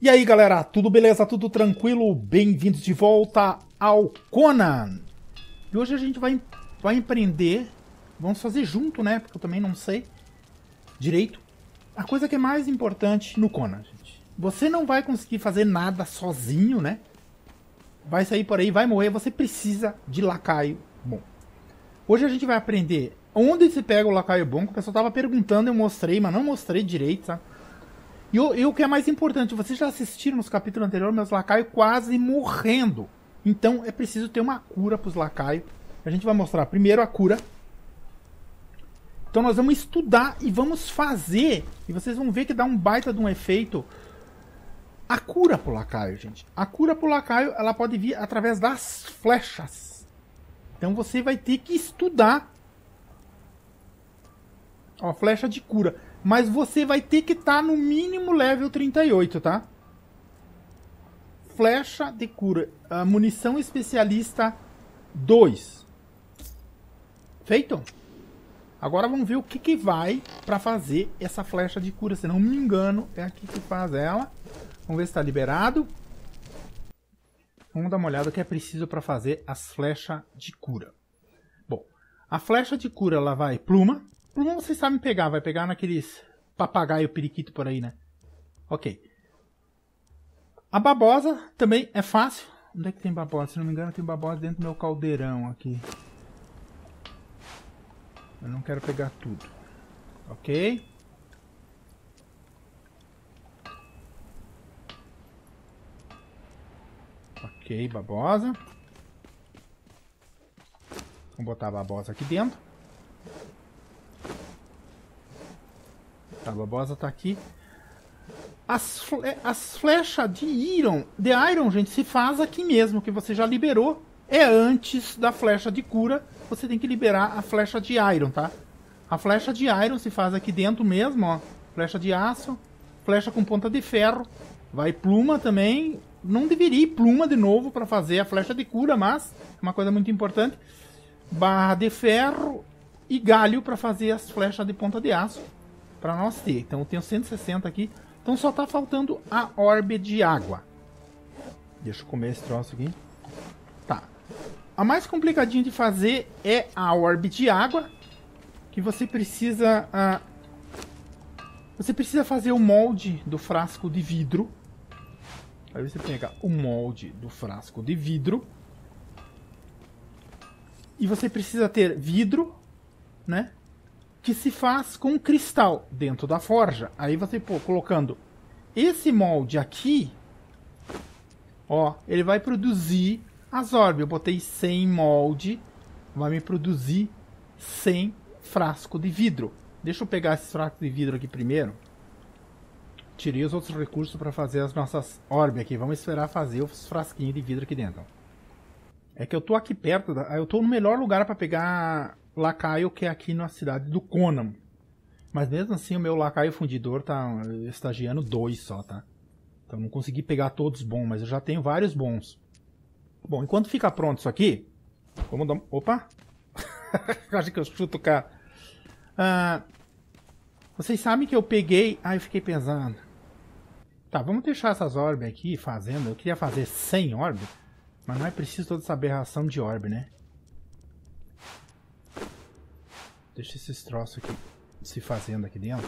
E aí galera, tudo beleza? Tudo tranquilo? Bem-vindos de volta ao Conan! E hoje a gente vai empreender, vamos fazer junto, né? Porque eu também não sei direito. A coisa que é mais importante no Conan, gente. Você não vai conseguir fazer nada sozinho, né? Vai sair por aí, vai morrer, você precisa de lacaio bom. Hoje a gente vai aprender onde se pega o lacaio bom, que o pessoal tava perguntando, eu mostrei, mas não mostrei direito, sabe? E o que é mais importante, vocês já assistiram nos capítulos anteriores meus lacaios quase morrendo. Então é preciso ter uma cura para os lacaios. A gente vai mostrar primeiro a cura. Então nós vamos estudar e vamos fazer. E vocês vão ver que dá um baita de um efeito. A cura para o lacaio, gente. A cura para o lacaio ela pode vir através das flechas. Então você vai ter que estudar. Ó, flecha de cura. Mas você vai ter que estar no mínimo level 38, tá? Flecha de cura. Munição especialista 2. Feito? Agora vamos ver o que, que vai para fazer essa flecha de cura. Se não me engano, é aqui que faz ela. Vamos ver se está liberado. Vamos dar uma olhada o que é preciso para fazer as flechas de cura. Bom, a flecha de cura ela vai pluma. Pluma vocês sabem pegar, vai pegar naqueles papagaio periquito por aí, né? Ok. A babosa também é fácil. Onde é que tem babosa? Se não me engano tem babosa dentro do meu caldeirão aqui. Eu não quero pegar tudo. Ok. Ok, babosa. Vamos botar a babosa aqui dentro. A babosa tá aqui. As flechas de Iron, gente, se faz aqui mesmo, que você já liberou. É antes da flecha de cura, você tem que liberar a flecha de Iron, tá? A flecha de Iron se faz aqui dentro mesmo, ó. Flecha de aço, flecha com ponta de ferro. Vai pluma também. Não deveria ir pluma de novo para fazer a flecha de cura, mas é uma coisa muito importante. Barra de ferro e galho para fazer as flechas de ponta de aço. Para nós ter, então eu tenho 160 aqui. Então só tá faltando a orbe de água. Deixa eu comer esse troço aqui. Tá. A mais complicadinha de fazer é a orbe de água. Que você precisa fazer o molde do frasco de vidro. Aí você pega o molde do frasco de vidro. E você precisa ter vidro, né? Que se faz com cristal dentro da forja. Aí você, pô, colocando esse molde aqui, ó, ele vai produzir as orbes. Eu botei 100 molde, vai me produzir 100 frasco de vidro. Deixa eu pegar esse frasco de vidro aqui primeiro. Tirei os outros recursos para fazer as nossas orbes aqui. Vamos esperar fazer os frasquinhos de vidro aqui dentro. É que eu tô aqui perto, eu tô no melhor lugar para pegar lacaio, que é aqui na cidade do Conan. Mas mesmo assim o meu lacaio fundidor tá estagiando 2 só, tá? Então não consegui pegar todos bons, mas eu já tenho vários bons. Bom, enquanto fica pronto isso aqui, vamos dar um... Opa! Acho que eu chuto o cara. Vocês sabem que eu peguei... Ah, eu fiquei pensando. Tá, vamos deixar essas orbes aqui fazendo. Eu queria fazer 100 orbes, mas não é preciso toda essa aberração de orbe, né? Deixa esses troços aqui se fazendo aqui dentro.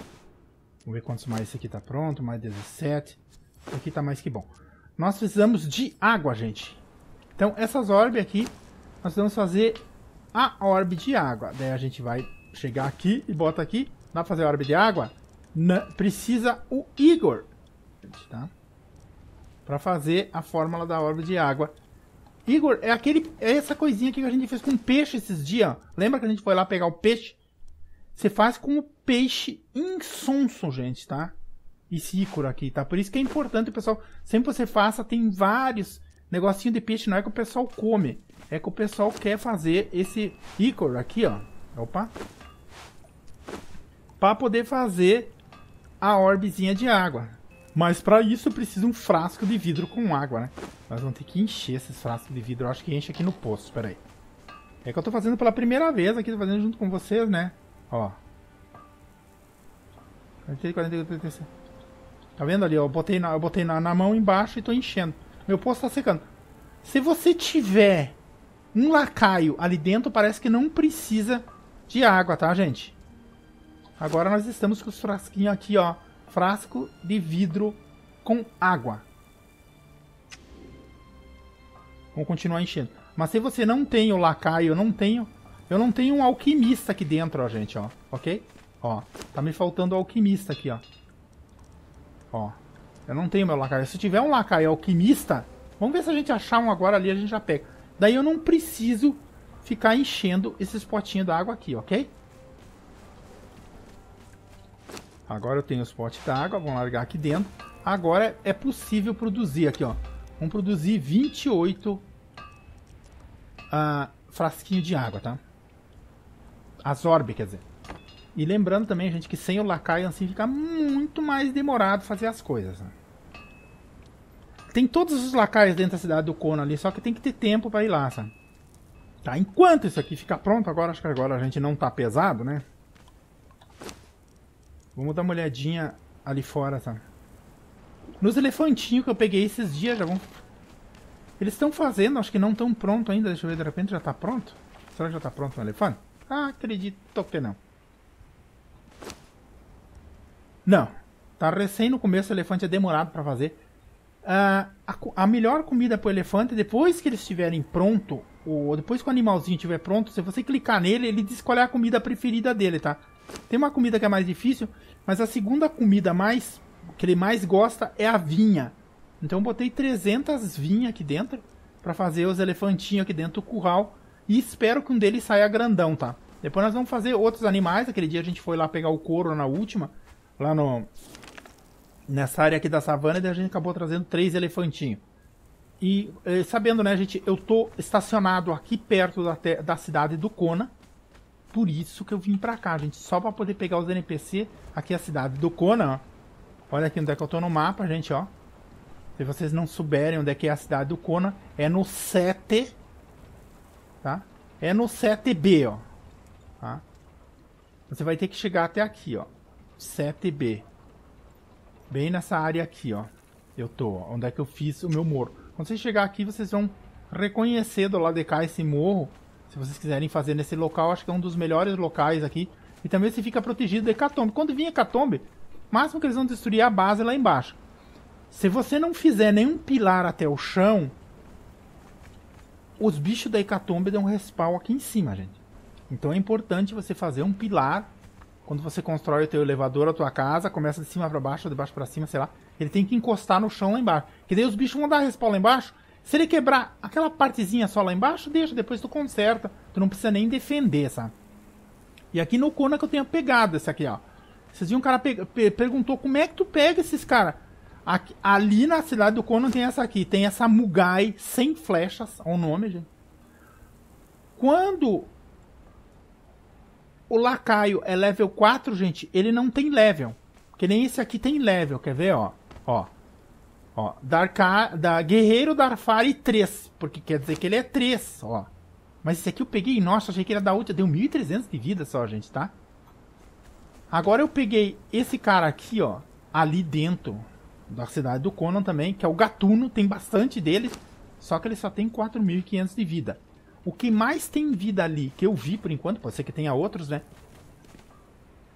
Vamos ver quantos mais esse aqui tá pronto. Mais 17. Esse aqui tá mais que bom. Nós precisamos de água, gente. Então, essas orbes aqui, nós vamos fazer a orbe de água. Daí a gente vai chegar aqui e bota aqui. Dá pra fazer a orbe de água? Não. Precisa o Igor, tá? Pra fazer a fórmula da orbe de água. Igor é aquele, é essa coisinha aqui que a gente fez com peixe esses dias. Lembra que a gente foi lá pegar o peixe? Você faz com o peixe insonso, gente, tá? Esse ícone aqui, tá? Por isso que é importante, pessoal, sempre você faça, tem vários negocinho de peixe, não é que o pessoal come, é que o pessoal quer fazer esse ícone aqui, ó. Opa! Para poder fazer a orbezinha de água. Mas para isso precisa um frasco de vidro com água, né? Nós vamos ter que encher esses frascos de vidro. Eu acho que enche aqui no poço, espera aí. É que eu tô fazendo pela primeira vez aqui, tô fazendo junto com vocês, né? Ó. Tá vendo ali? Ó, eu botei na mão embaixo e tô enchendo. Meu poço tá secando. Se você tiver um lacaio ali dentro, parece que não precisa de água, tá, gente? Agora nós estamos com os frasquinhos aqui, ó. Frasco de vidro com água. Vamos continuar enchendo. Mas se você não tem o lacaio, eu não tenho um alquimista aqui dentro, ó, gente, ó. Ok? Ó, tá me faltando o alquimista aqui, ó. Ó, eu não tenho meu lacaio. Se tiver um lacaio alquimista, vamos ver se a gente achar um agora ali, a gente já pega. Daí eu não preciso ficar enchendo esses potinhos d'água aqui, ok? Agora eu tenho os potes d'água, vamos largar aqui dentro. Agora é possível produzir aqui, ó. Vamos produzir 28 frasquinhos de água, tá? Azorbe, quer dizer. E lembrando também, gente, que sem o lacaio assim fica muito mais demorado fazer as coisas. Né? Tem todos os lacaios dentro da cidade do Conan ali, só que tem que ter tempo para ir lá, sabe? Tá, enquanto isso aqui fica pronto, agora acho que agora a gente não tá pesado, né? Vamos dar uma olhadinha ali fora, sabe? Nos elefantinhos que eu peguei esses dias, já vão... Eles estão fazendo, acho que não estão pronto ainda, deixa eu ver, de repente já tá pronto? Será que já tá pronto um elefante? Ah, acredito que não. Não, tá recém no começo, o elefante é demorado para fazer. A melhor comida para o elefante, depois que eles estiverem pronto, ou depois que o animalzinho estiver pronto, se você clicar nele, ele diz qual é a comida preferida dele, tá? Tem uma comida que é mais difícil, mas a segunda comida mais que ele mais gosta é a vinha. Então eu botei 300 vinhas aqui dentro, para fazer os elefantinhos aqui dentro do curral, e espero que um deles saia grandão, tá? Depois nós vamos fazer outros animais, aquele dia a gente foi lá pegar o couro na última... Lá no... Nessa área aqui da savana, e a gente acabou trazendo 3 elefantinhos. E sabendo, né, gente, eu tô estacionado aqui perto da cidade do Conan. Por isso que eu vim pra cá, gente. Só pra poder pegar os NPC. Aqui é a cidade do Conan, ó. Olha aqui onde é que eu tô no mapa, gente, ó. Se vocês não souberem onde é que é a cidade do Conan, é no 7. Tá? É no 7B, ó. Tá? Você vai ter que chegar até aqui, ó. 7B. Bem nessa área aqui, ó. Eu tô, ó, onde é que eu fiz o meu morro. Quando vocês chegar aqui, vocês vão reconhecer do lado de cá esse morro. Se vocês quiserem fazer nesse local, acho que é um dos melhores locais aqui. E também você fica protegido da hecatombe. Quando vir hecatombe, máximo que eles vão destruir a base lá embaixo. Se você não fizer nenhum pilar até o chão, os bichos da hecatombe dão um respawn aqui em cima, gente. Então é importante você fazer um pilar. Quando você constrói o teu elevador, a tua casa, começa de cima para baixo, de baixo para cima, sei lá. Ele tem que encostar no chão lá embaixo. Que daí os bichos vão dar respawn lá embaixo. Se ele quebrar aquela partezinha só lá embaixo, deixa. Depois tu conserta. Tu não precisa nem defender, sabe? E aqui no Conan que eu tenho pegado esse aqui, ó. Vocês viram um cara perguntou como é que tu pega esses caras. Ali na cidade do Conan tem essa aqui. Tem essa Mugai sem flechas. Olha o nome, gente. Quando... O lacaio é level 4, gente, ele não tem level. Que nem esse aqui tem level, quer ver, ó? Ó. Ó, Darka, Guerreiro Darfari 3, porque quer dizer que ele é 3, ó. Mas esse aqui eu peguei, nossa, achei que ele ia dar outra, deu 1.300 de vida só, gente, tá? Agora eu peguei esse cara aqui, ó, ali dentro da cidade do Conan também, que é o Gatuno, tem bastante dele, só que ele só tem 4.500 de vida. O que mais tem vida ali, que eu vi por enquanto, pode ser que tenha outros, né?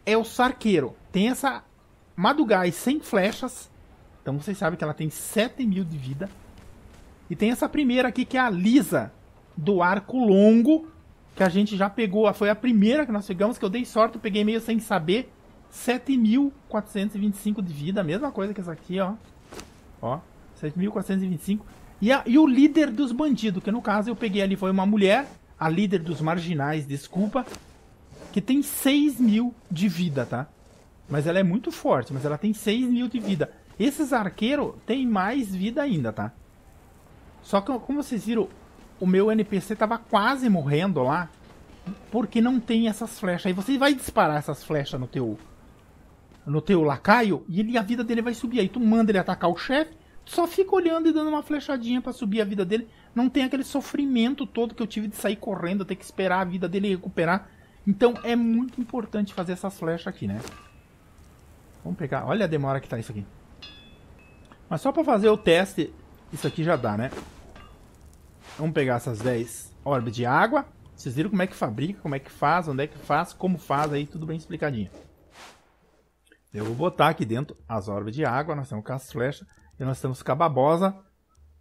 É o Sarqueiro. Tem essa Madugai sem flechas. Então vocês sabem que ela tem 7.000 de vida. E tem essa primeira aqui, que é a Lisa, do arco longo, que a gente já pegou. Foi a primeira que nós pegamos, que eu dei sorte, eu peguei meio sem saber. 7.425 de vida, a mesma coisa que essa aqui, ó. Ó, 7.425. E o líder dos bandidos, que no caso eu peguei ali, foi uma mulher, a líder dos marginais, desculpa, que tem 6.000 de vida, tá? Mas ela é muito forte, mas ela tem 6.000 de vida. Esses arqueiros têm mais vida ainda, tá? Só que, como vocês viram, o meu NPC tava quase morrendo lá, porque não tem essas flechas. Aí você vai disparar essas flechas no teu lacaio, e a vida dele vai subir. Aí tu manda ele atacar o chefe, só fica olhando e dando uma flechadinha pra subir a vida dele. Não tem aquele sofrimento todo que eu tive de sair correndo, ter que esperar a vida dele recuperar. Então é muito importante fazer essas flechas aqui, né? Vamos pegar... Olha a demora que tá isso aqui. Mas só pra fazer o teste, isso aqui já dá, né? Vamos pegar essas 10 orbes de água. Vocês viram como é que fabrica, como é que faz, onde é que faz, como faz, aí tudo bem explicadinho. Eu vou botar aqui dentro as orbes de água, nós temos com as flechas, e nós temos com a babosa.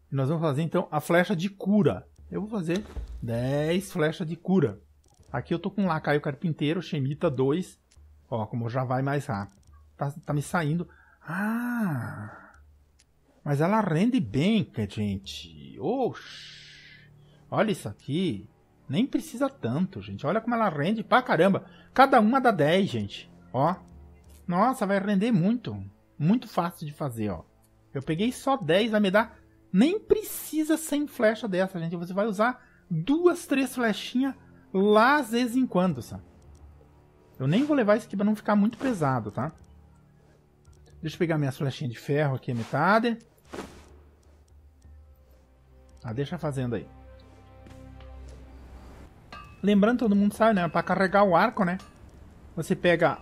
E nós vamos fazer então a flecha de cura. Eu vou fazer 10 flechas de cura. Aqui eu tô com Lacaio Carpinteiro, Shemita 2. Ó, como já vai mais rápido. Tá me saindo. Ah! Mas ela rende bem, gente. Oxi! Olha isso aqui. Nem precisa tanto, gente. Olha como ela rende pra caramba. Cada uma dá 10, gente. Ó. Nossa, vai render muito. Muito fácil de fazer, ó. Eu peguei só 10, vai me dar... Nem precisa 100 flecha dessa, gente. Você vai usar 2, 3 flechinhas lá às vezes em quando, sabe? Eu nem vou levar isso aqui pra não ficar muito pesado, tá? Deixa eu pegar minhas flechinhas de ferro aqui, a metade. Ah, deixa fazendo aí. Lembrando, todo mundo sabe, né? Pra carregar o arco, né? Você pega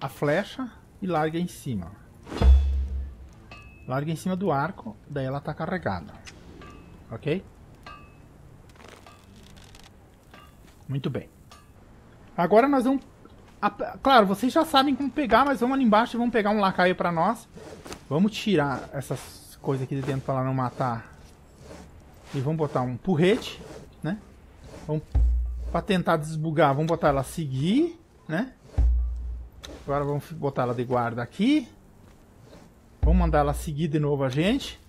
a flecha e larga em cima. Larga em cima do arco, daí ela tá carregada. Ok? Muito bem. Agora nós vamos... Claro, vocês já sabem como pegar, mas vamos ali embaixo e vamos pegar um lacaio pra nós. Vamos tirar essas coisas aqui de dentro pra ela não matar. E vamos botar um porrete, né? Vamos... Pra tentar desbugar, vamos botar ela seguir, né? Agora vamos botar ela de guarda aqui. Vamos mandar ela seguir de novo a gente.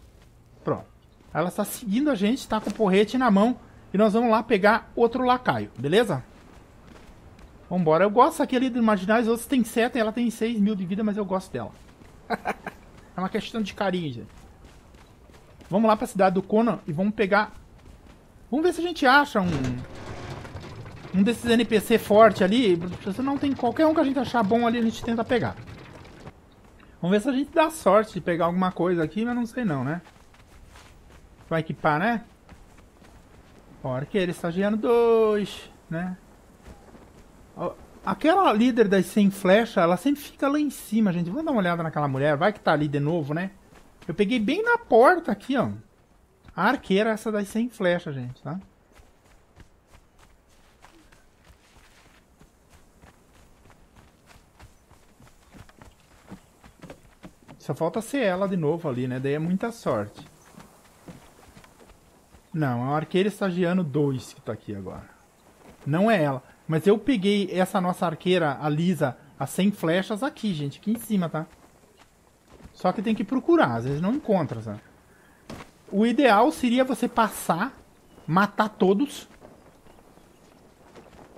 Pronto. Ela está seguindo a gente, está com o porrete na mão. E nós vamos lá pegar outro lacaio, beleza? Vamos embora. Eu gosto aqui ali de imaginar, os outros tem 7 e ela tem 6.000 de vida, mas eu gosto dela. É uma questão de carinho, gente. Vamos lá para a cidade do Conan e vamos pegar... Vamos ver se a gente acha um desses NPC forte ali. Se não tem qualquer um que a gente achar bom ali, a gente tenta pegar. Vamos ver se a gente dá sorte de pegar alguma coisa aqui, mas não sei não, né? Vai equipar, né? Ó, arqueiro, estagiano 2, né? Ó, aquela líder das 100 flechas, ela sempre fica lá em cima, gente. Vamos dar uma olhada naquela mulher, vai que tá ali de novo, né? Eu peguei bem na porta aqui, ó. A arqueira é essa das 100 flechas, gente, tá? Só falta ser ela de novo ali, né? Daí é muita sorte. Não, é o arqueiro estagiano 2 que tá aqui agora. Não é ela. Mas eu peguei essa nossa arqueira, a Lisa, a 100 flechas aqui, gente. Aqui em cima, tá? Só que tem que procurar. Às vezes não encontra, sabe? O ideal seria você passar, matar todos.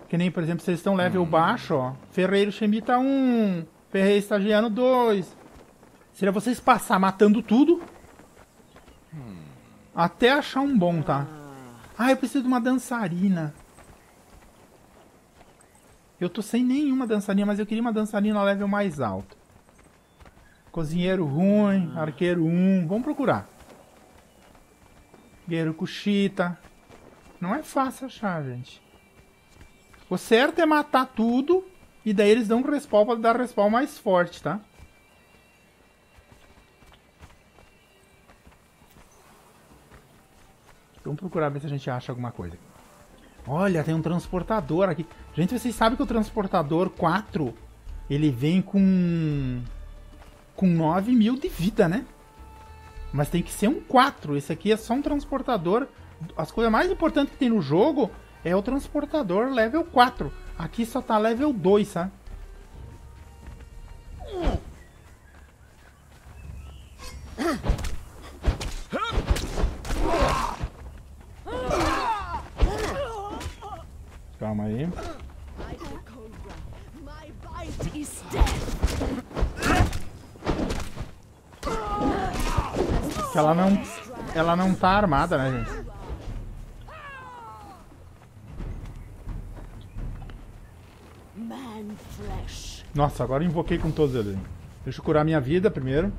Que nem, por exemplo, vocês estão level baixo, ó. Ferreiro Shemita 1, Ferreiro Estagiano 2... Seria vocês passar matando tudo. Até achar um bom, tá? Ah, eu preciso de uma dançarina. Eu tô sem nenhuma dançarina, mas eu queria uma dançarina level mais alto. Cozinheiro ruim, arqueiro 1. Vamos procurar. Guerreiro Cuxita. Não é fácil achar, gente. O certo é matar tudo. E daí eles dão um respawn pra dar respawn mais forte, tá? Vamos procurar ver se a gente acha alguma coisa. Olha, tem um transportador aqui. Gente, vocês sabem que o transportador 4, ele vem com 9.000 de vida, né? Mas tem que ser um 4. Esse aqui é só um transportador. As coisas mais importantes que tem no jogo é o transportador level 4. Aqui só tá level 2, sabe? Calma aí. Ela não tá armada, né, gente? Nossa, agora eu invoquei com todos eles. Deixa eu curar minha vida primeiro.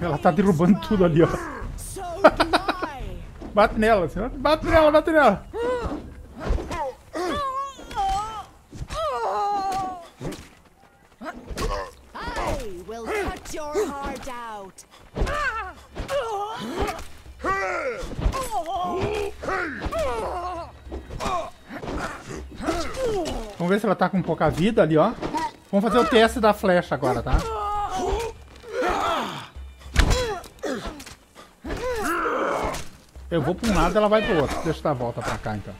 Ela tá derrubando tudo ali, ó. Bate nela, senhor. Bate nela, bate nela. I will cut your heart out. Vamos ver se ela tá com pouca vida ali, ó. Vamos fazer o teste da flecha agora, tá? Eu vou pra um lado e ela vai pro outro. Deixa eu dar a volta pra cá, então.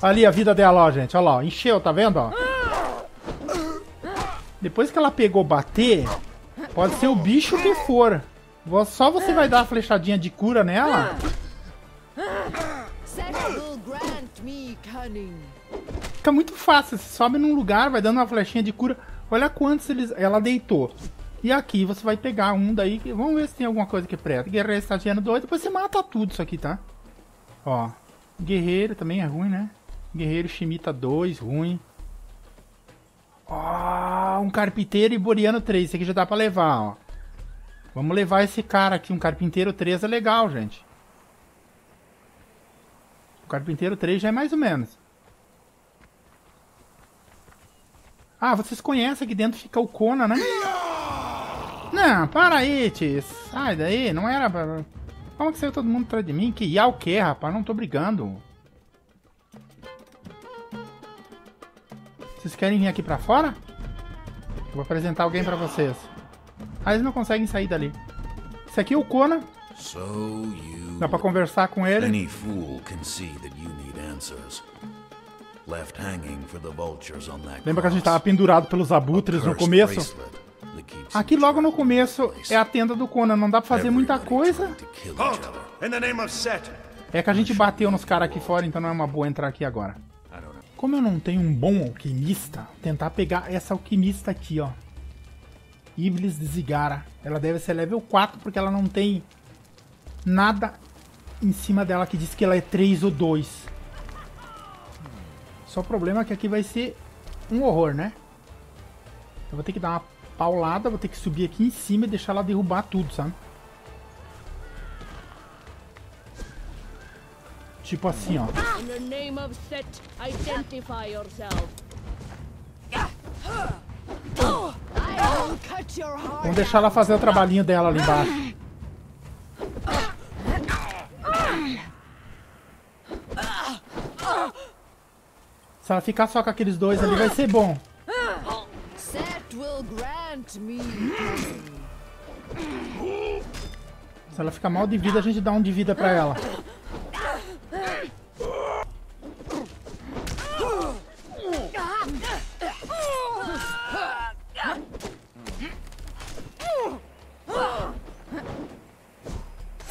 Ali a vida dela, ó, gente. Olha lá, ó. Encheu, tá vendo, ó? Depois que ela pegou bater, pode ser o bicho que for. Só você vai dar a flechadinha de cura nela. Fica muito fácil. Você sobe num lugar, vai dando uma flechinha de cura. Olha quantos eles... Ela deitou. E aqui você vai pegar um daí. Vamos ver se tem alguma coisa que presta. Guerreiro Estagiano 2. Depois você mata tudo isso aqui, tá? Ó. Guerreiro também é ruim, né? Guerreiro Shemita 2. Ruim. Ó. Um carpinteiro Hiboriano 3. Esse aqui já dá pra levar, ó. Vamos levar esse cara aqui. Um carpinteiro 3 é legal, gente. O carpinteiro 3 já é mais ou menos. Ah, vocês conhecem aqui dentro fica o Conan, né? Não, para aí, tio. Sai daí, não era pra... Como que saiu todo mundo atrás de mim? Que ia o quê, rapaz? Não tô brigando. Vocês querem vir aqui pra fora? Eu vou apresentar alguém pra vocês. Ah, eles não conseguem sair dali. Esse aqui é o Conan. Dá pra conversar com ele. Any fool can see that you need answers. Lembra que a gente estava pendurado pelos abutres no começo? Aqui logo no começo é a tenda do Conan, não dá pra fazer muita coisa. É que a gente bateu nos caras aqui fora, então não é uma boa entrar aqui agora. Como eu não tenho um bom alquimista, tentar pegar essa alquimista aqui, ó. Iblis de Zigara. Ela deve ser level 4 porque ela não tem nada em cima dela que diz que ela é 3 ou 2. Só o problema é que aqui vai ser um horror, né? Eu vou ter que dar uma paulada, vou ter que subir aqui em cima e deixar ela derrubar tudo, sabe? Tipo assim, ó. Vamos deixar ela fazer o trabalhinho dela ali embaixo. Se ela ficar só com aqueles dois ali, vai ser bom. Se ela ficar mal de vida, a gente dá um de vida pra ela.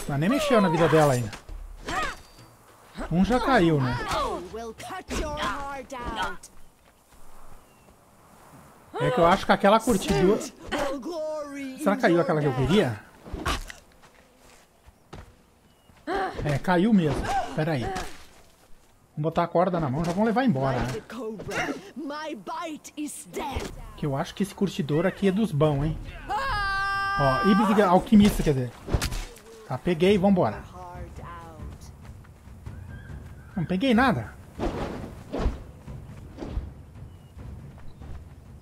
Ela nem mexeu na vida dela ainda. Um já caiu, né? É que eu acho que aquela curtidura... Será que caiu aquela que eu queria? É, caiu mesmo. Pera aí. Vamos botar a corda na mão, já vão levar embora, né? Que eu acho que esse curtidor aqui é dos bons, hein? Ó, Ibis alquimista, quer dizer. Tá, peguei, vambora. Não peguei nada.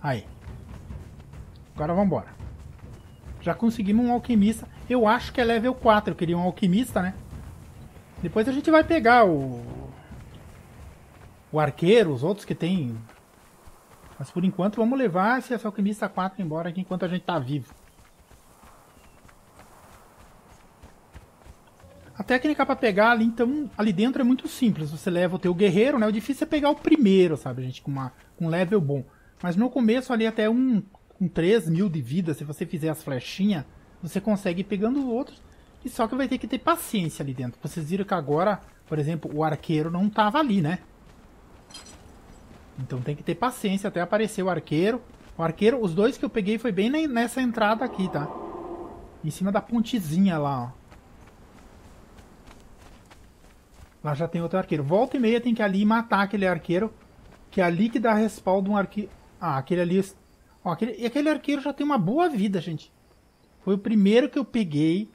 Aí. Agora vamos embora. Já conseguimos um alquimista. Eu acho que é level 4. Eu queria um alquimista, né? Depois a gente vai pegar o... O arqueiro, os outros que tem... Mas por enquanto vamos levar esse alquimista 4 embora aqui enquanto a gente tá vivo. A técnica pra pegar ali, então... Ali dentro é muito simples. Você leva o teu guerreiro, né? O difícil é pegar o primeiro, sabe, gente? Com um level bom. Mas no começo ali até um 3.000 de vida, se você fizer as flechinhas, você consegue ir pegando outros. E só que vai ter que ter paciência ali dentro. Vocês viram que agora, por exemplo, o arqueiro não tava ali, né? Então tem que ter paciência até aparecer o arqueiro. O arqueiro, os dois que eu peguei foi bem nessa entrada aqui, tá? Em cima da pontezinha lá, ó. Lá já tem outro arqueiro. Volta e meia tem que ali matar aquele arqueiro, que é ali que dá respaldo um arqueiro. Ah, aquele ali... Ó, aquele arqueiro já tem uma boa vida, gente. Foi o primeiro que eu peguei,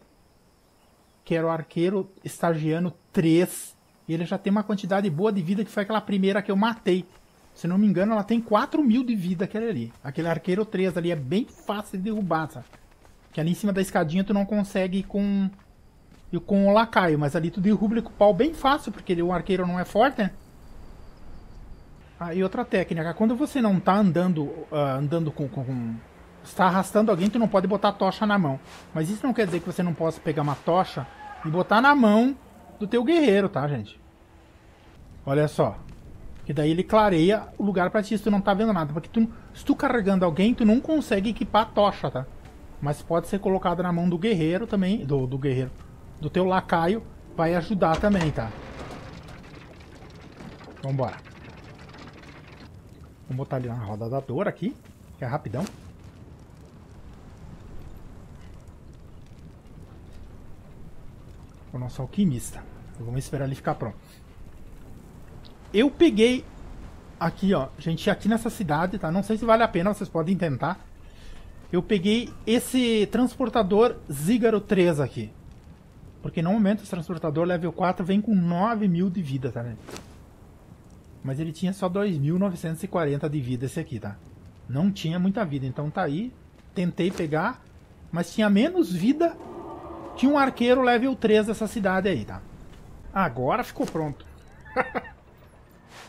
que era o arqueiro Estagiano 3. E ele já tem uma quantidade boa de vida, que foi aquela primeira que eu matei. Se não me engano, ela tem 4.000 de vida, aquele ali. Aquele arqueiro 3 ali é bem fácil de derrubar, sabe? Porque ali em cima da escadinha tu não consegue ir com o lacaio, mas ali tu derruba ele com o pau bem fácil, porque o arqueiro não é forte, né? Ah, e outra técnica, quando você não tá andando, está arrastando alguém, tu não pode botar a tocha na mão. Mas isso não quer dizer que você não possa pegar uma tocha e botar na mão do teu guerreiro, tá, gente? Olha só. Que daí ele clareia o lugar pra ti, se tu não tá vendo nada. Porque tu, se tu carregando alguém, tu não consegue equipar a tocha, tá? Mas pode ser colocado na mão do guerreiro também, do teu lacaio, vai ajudar também, tá? Vambora. Vamos botar ali na roda da dor aqui, que é rapidão. O nosso alquimista. Vamos esperar ele ficar pronto. Eu peguei aqui, ó, gente, aqui nessa cidade, tá? Não sei se vale a pena, vocês podem tentar. Eu peguei esse transportador Zíngaro 3 aqui. Porque no momento esse transportador level 4 vem com 9.000 de vida, tá, né? Mas ele tinha só 2.940 de vida esse aqui, tá? Não tinha muita vida, então tá aí. Tentei pegar, mas tinha menos vida que um arqueiro level 3 dessa cidade aí, tá? Agora ficou pronto.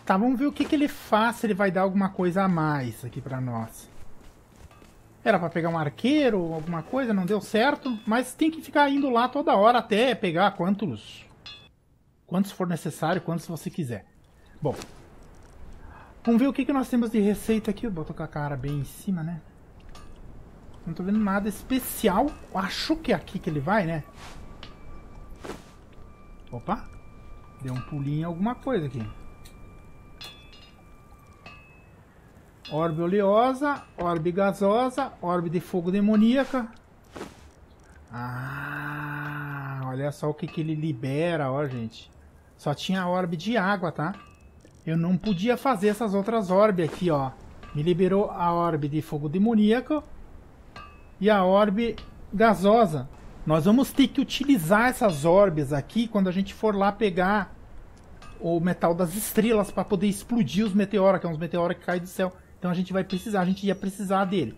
Tá, vamos ver o que, que ele faz, se ele vai dar alguma coisa a mais aqui pra nós. Era pra pegar um arqueiro ou alguma coisa, não deu certo. Mas tem que ficar indo lá toda hora até pegar quantos for necessário, quantos você quiser. Bom... Vamos ver o que, que nós temos de receita aqui. Eu boto com a cara bem em cima, né? Não tô vendo nada especial. Acho que é aqui que ele vai, né? Opa! Deu um pulinho em alguma coisa aqui. Orbe oleosa, orbe gasosa, orbe de fogo demoníaca. Ah! Olha só o que, que ele libera, ó, gente. Só tinha a orbe de água, tá? Eu não podia fazer essas outras orbes aqui, ó. Me liberou a orbe de fogo demoníaco e a orbe gasosa. Nós vamos ter que utilizar essas orbes aqui quando a gente for lá pegar o metal das estrelas para poder explodir os meteoros, que é uns meteoros que caem do céu. Então a gente ia precisar dele.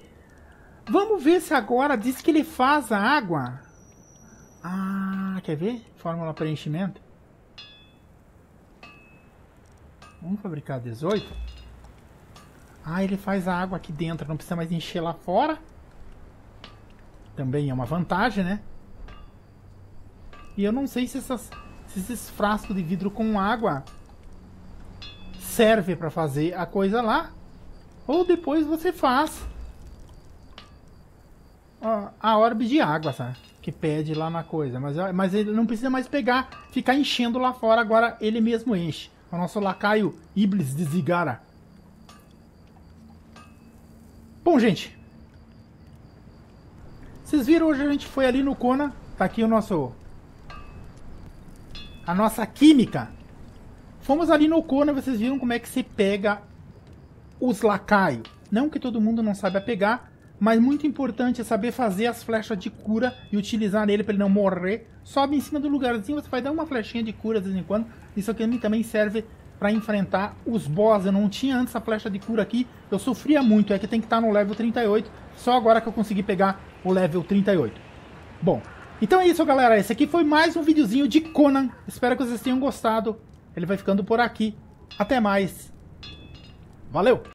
Vamos ver se agora diz que ele faz a água. Ah, quer ver? Fórmula preenchimento. Vamos fabricar 18. Ah, ele faz a água aqui dentro. Não precisa mais encher lá fora. Também é uma vantagem, né? E eu não sei se esses frascos de vidro com água servem para fazer a coisa lá. Ou depois você faz a orbe de água, sabe? Que pede lá na coisa. Mas ele não precisa mais pegar, ficar enchendo lá fora. Agora ele mesmo enche. O nosso lacaio Iblis de Zigara. Bom, gente. Vocês viram, hoje a gente foi ali no Conan. Tá aqui o nosso... A nossa química. Fomos ali no Conan, vocês viram como é que se pega os lacaios. Não que todo mundo não saiba pegar, mas muito importante é saber fazer as flechas de cura e utilizar nele para ele não morrer. Sobe em cima do lugarzinho, você vai dar uma flechinha de cura de vez em quando. Isso aqui também serve para enfrentar os boss. Eu não tinha antes a flecha de cura aqui, eu sofria muito. É que tem que estar no level 38, só agora que eu consegui pegar o level 38. Bom, então é isso, galera. Esse aqui foi mais um videozinho de Conan. Espero que vocês tenham gostado. Ele vai ficando por aqui. Até mais. Valeu!